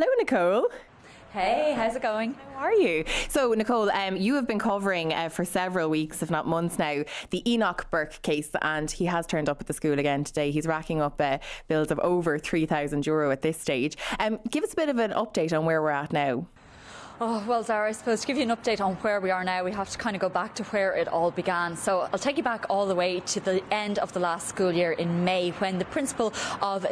Hello, Nicole. Hey, how's it going? How are you? So, Nicole, you have been covering for several weeks, if not months now, the Enoch Burke case, and he has turned up at the school again today. He's racking up bills of over €3,000 at this stage. Give us a bit of an update on where we're at now. Oh, well, Zara, I suppose to give you an update on where we are now, we have to kind of go back to where it all began. So I'll take you back all the way to the end of the last school year in May, when the principal of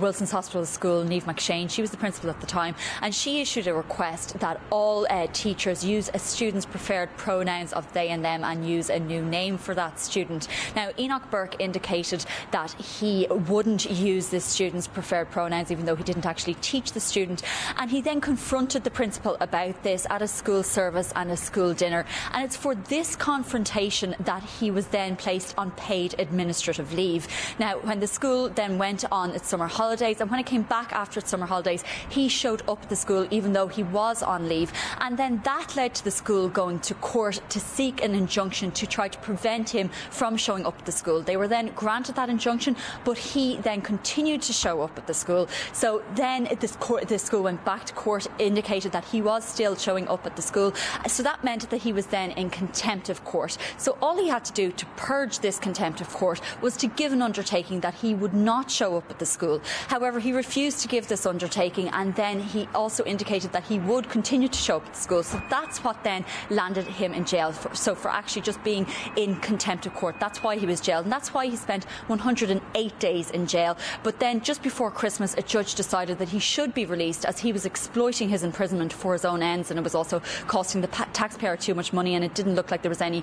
Wilson's Hospital School, Niamh McShane, she was the principal at the time, and she issued a request that all teachers use a student's preferred pronouns of they and them and use a new name for that student. Now, Enoch Burke indicated that he wouldn't use this student's preferred pronouns, even though he didn't actually teach the student, and he then confronted the principal about this at a school service and a school dinner, and it's for this confrontation that he was then placed on paid administrative leave. Now, when the school then went on its summer holidays, and when it came back after its summer holidays, he showed up at the school even though he was on leave, and then that led to the school going to court to seek an injunction to try to prevent him from showing up at the school. They were then granted that injunction, but he then continued to show up at the school. So then the school went back to court, indicated that he was still showing up at the school, so that meant that he was then in contempt of court. So all he had to do to purge this contempt of court was to give an undertaking that he would not show up at the school. However, he refused to give this undertaking, and then he also indicated that he would continue to show up at the school. So that's what then landed him in jail for actually just being in contempt of court. That's why he was jailed, and that's why he spent 108 days in jail. But then just before Christmas, a judge decided that he should be released, as he was exploiting his imprisonment for his own ends, and it was also costing the taxpayer too much money, and it didn't look like there was any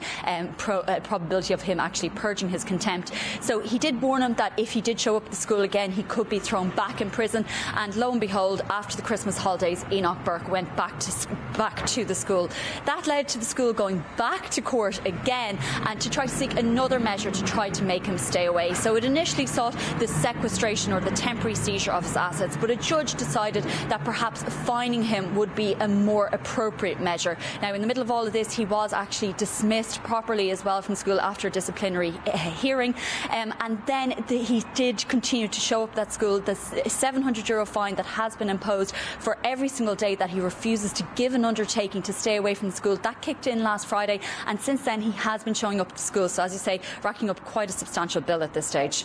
probability of him actually purging his contempt. So he did warn him that if he did show up at the school again, he could be thrown back in prison, and lo and behold, after the Christmas holidays, Enoch Burke went back to the school. That led to the school going back to court again, and to try to seek another measure to try to make him stay away. So it initially sought the sequestration or the temporary seizure of his assets, but a judge decided that perhaps fining him would be a more appropriate measure. Now, in the middle of all of this, he was actually dismissed properly as well from school after a disciplinary hearing, and then he did continue to show up at school. The €700 fine that has been imposed for every single day that he refuses to give an undertaking to stay away from school, that kicked in last Friday, and since then he has been showing up to school, so as you say, racking up quite a substantial bill at this stage.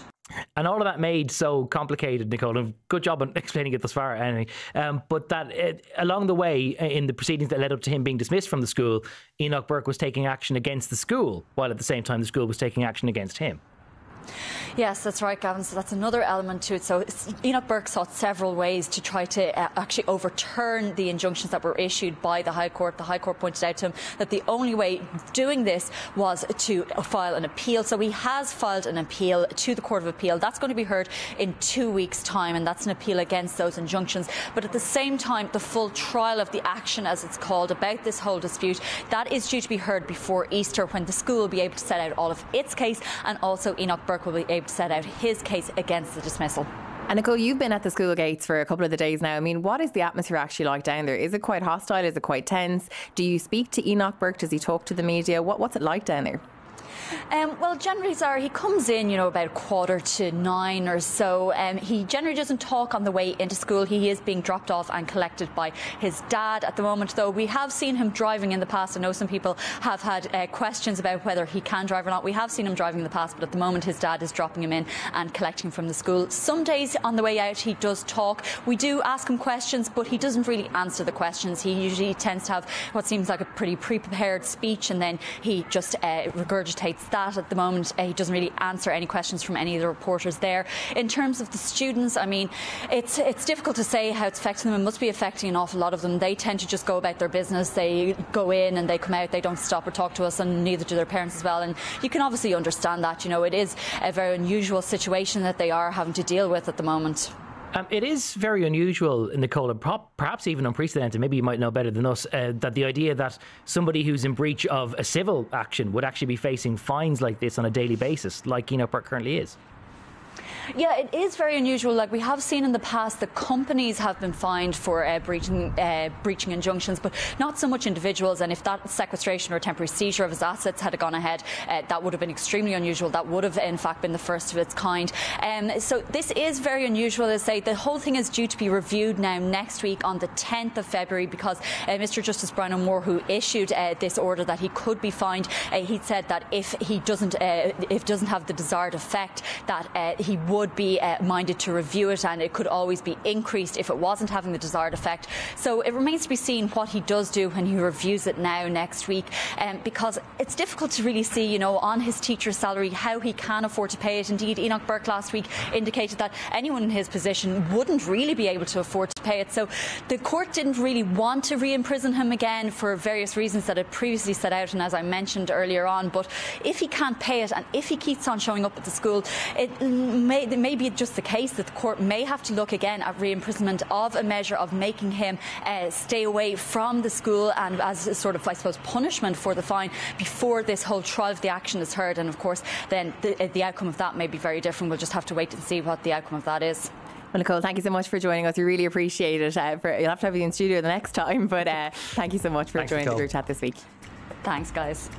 And all of that made so complicated, Nicole, and good job on explaining it thus far, anyway. But that along the way, in the proceedings that led up to him being dismissed from the school, Enoch Burke was taking action against the school, while at the same time the school was taking action against him. Yes, that's right, Gavan. So that's another element to it. So Enoch Burke sought several ways to try to actually overturn the injunctions that were issued by the High Court. The High Court pointed out to him that the only way doing this was to file an appeal. So he has filed an appeal to the Court of Appeal. That's going to be heard in 2 weeks' time, and that's an appeal against those injunctions. But at the same time, the full trial of the action, as it's called, about this whole dispute, that is due to be heard before Easter, when the school will be able to set out all of its case, and also Enoch Burke will be able to set out his case against the dismissal. And Nicole, you've been at the school gates for a couple of the days now. I mean, what is the atmosphere actually like down there? Is it quite hostile? Is it quite tense? Do you speak to Enoch Burke? Does he talk to the media? What's it like down there? Well, generally, Zara, he comes in, you know, about 8:45 or so. He generally doesn't talk on the way into school. He is being dropped off and collected by his dad at the moment, though. We have seen him driving in the past. I know some people have had questions about whether he can drive or not. We have seen him driving in the past, but at the moment his dad is dropping him in and collecting him from the school. Some days on the way out he does talk. We do ask him questions, but he doesn't really answer the questions. He usually tends to have what seems like a pretty pre-prepared speech, and then he just regurgitates that at the moment. He doesn't really answer any questions from any of the reporters there. In terms of the students, I mean, it's difficult to say how it's affecting them. It must be affecting an awful lot of them. They tend to just go about their business. They go in and they come out. They don't stop or talk to us, and neither do their parents as well. And you can obviously understand that. You know, it is a very unusual situation that they are having to deal with at the moment. It is very unusual, Nicole, and perhaps even unprecedented, maybe you might know better than us, that the idea that somebody who's in breach of a civil action would actually be facing fines like this on a daily basis, like Enoch Burke currently is. Yeah, it is very unusual. Like we have seen in the past that companies have been fined for breaching injunctions, but not so much individuals. And if that sequestration or temporary seizure of his assets had gone ahead, that would have been extremely unusual. That would have, in fact, been the first of its kind. So this is very unusual. As I say, the whole thing is due to be reviewed now next week on the 10th of February because Mr. Justice Brian O'Moore, who issued this order that he could be fined, he said that if he doesn't have the desired effect, that he would be minded to review it, and it could always be increased if it wasn't having the desired effect. So it remains to be seen what he does do when he reviews it now next week, because it's difficult to really see, you know, on his teacher's salary how he can afford to pay it. Indeed, Enoch Burke last week indicated that anyone in his position wouldn't really be able to afford to pay it. So the court didn't really want to re-imprison him again for various reasons that it previously set out, and as I mentioned earlier on. But if he can't pay it and if he keeps on showing up at the school, it may be just the case that the court may have to look again at re-imprisonment of a measure of making him stay away from the school, and as a sort of, I suppose, punishment for the fine before this whole trial of the action is heard. And of course then the outcome of that may be very different. We'll just have to wait and see what the outcome of that is. Well, Nicole, thank you so much for joining us. We really appreciate it. You'll have to have you in studio the next time, but thank you so much for joining the group chat this week. Thanks, guys.